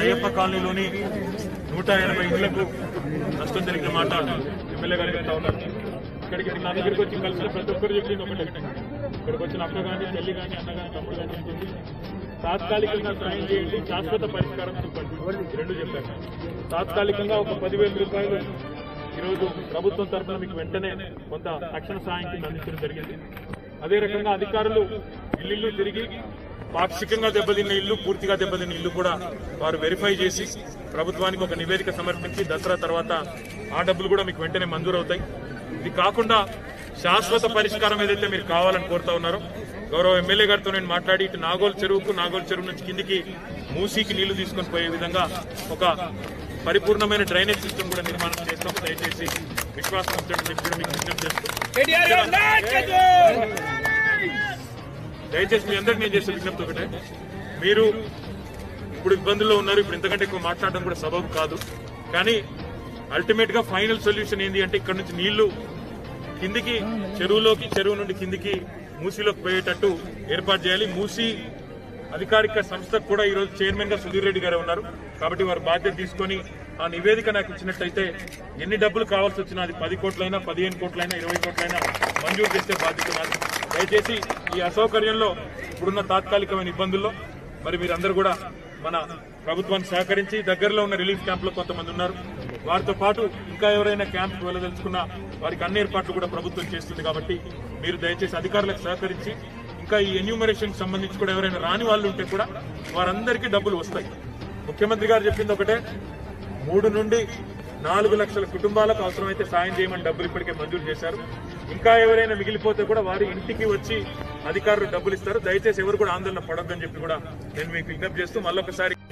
అయ్యప్ప కాలనీలోని 180 ఇళ్లకు నష్టం జరిగిన మాట ఎమ్మెల్యే గారు చెప్తా ఉన్నారు. ఇక్కడికి నా దగ్గరికి వచ్చి కలిసిన ప్రతి ఒక్కరు చెప్పింది ఒకటే, ఇక్కడికి వచ్చిన అక్క కానీ తల్లి కానీ అన్న కానీ తమ్ముడు కానీ చెప్పింది తాత్కాలికంగా సాయం చేయండి, శాశ్వత పరిష్కారం చూపండి, రెండు చెప్పారు. తాత్కాలికంగా ఒక 10,000 రూపాయలు ఈరోజు ప్రభుత్వం తరఫున మీకు వెంటనే కొంత తక్షణ సాయం కింద అందించడం జరిగింది. అదే రకంగా అధికారులు ఇల్లు తిరిగి పాక్షికంగా దెబ్బతిన్న ఇల్లు, పూర్తిగా దెబ్బతిన్న ఇల్లు కూడా వారు వెరిఫై చేసి ప్రభుత్వానికి ఒక నివేదిక సమర్పించి దసరా తర్వాత ఆ డబ్బులు కూడా మీకు వెంటనే మంజూరవుతాయి. ఇది కాకుండా శాశ్వత పరిష్కారం ఏదైతే మీరు కావాలని కోరుతా ఉన్నారో, గౌరవ ఎమ్మెల్యే గారితో నేను మాట్లాడి ఇటు నాగోల్ చెరువు నుంచి కిందికి మూసీకి నీళ్లు తీసుకొని పోయే విధంగా ఒక పరిపూర్ణమైన డ్రైనేజ్ సిస్టమ్ కూడా నిర్మాణం చేస్తాం. దయచేసి విశ్వాసం దయచేసి మీ అందరికీ నేను చేసే విజ్ఞప్తి ఒకటే, మీరు ఇప్పుడు ఇబ్బందుల్లో ఉన్నారు, ఇప్పుడు ఇంతకంటే ఎక్కువ మాట్లాడడం కూడా సబబు కాదు. కానీ అల్టిమేట్ గా ఫైనల్ సొల్యూషన్ ఏంటి అంటే ఇక్కడ నుంచి నీళ్లు కిందికి చెరువులోకి, చెరువు నుండి కిందికి మూసీలోకి పోయేటట్టు ఏర్పాటు చేయాలి. మూసీ అధికారిక సంస్థకు కూడా ఈరోజు చైర్మన్ గా సుధీర్ రెడ్డి గారు ఉన్నారు కాబట్టి వారు బాధ్యత తీసుకుని ఆ నివేదిక నాకు ఇచ్చినట్లయితే ఎన్ని డబ్బులు కావాల్సి వచ్చినా అది 10 కోట్లైనా 15 కోట్లైనా 20 కోట్లైనా మంజూరు చేసే బాధ్యత నాది. దయచేసి ఈ అసౌకర్యంలో ఇప్పుడున్న తాత్కాలికమైన ఇబ్బందుల్లో మరి మీరందరూ కూడా మన ప్రభుత్వాన్ని సహకరించి దగ్గరలో ఉన్న రిలీఫ్ క్యాంపులో కొంతమంది ఉన్నారు, వారితో పాటు ఇంకా ఎవరైనా క్యాంప్కి వెళ్ళదలుచుకున్నా వారికి అన్ని ఏర్పాట్లు కూడా ప్రభుత్వం చేస్తుంది. కాబట్టి మీరు దయచేసి అధికారులకు సహకరించి ఇంకా ఈ ఎన్యూమరేషన్ సంబంధించి కూడా ఎవరైనా రాని వాళ్ళు ఉంటే కూడా వారందరికీ డబ్బులు వస్తాయి. ముఖ్యమంత్రి గారు చెప్పింది ఒకటే, 3 నుండి 4 లక్షల కుటుంబాలకు అవసరమైతే సాయం చేయమని డబ్బులు ఇప్పటికే మంజూరు చేశారు. ఇంకా ఎవరైనా మిగిలిపోతే కూడా వారి ఇంటికి వచ్చి అధికారులు డబ్బులు ఇస్తారు. దయచేసి ఎవరు కూడా ఆందోళన పడొద్దని చెప్పి కూడా నేను మీకు విజ్ఞప్తి చేస్తూ మళ్ళొకసారి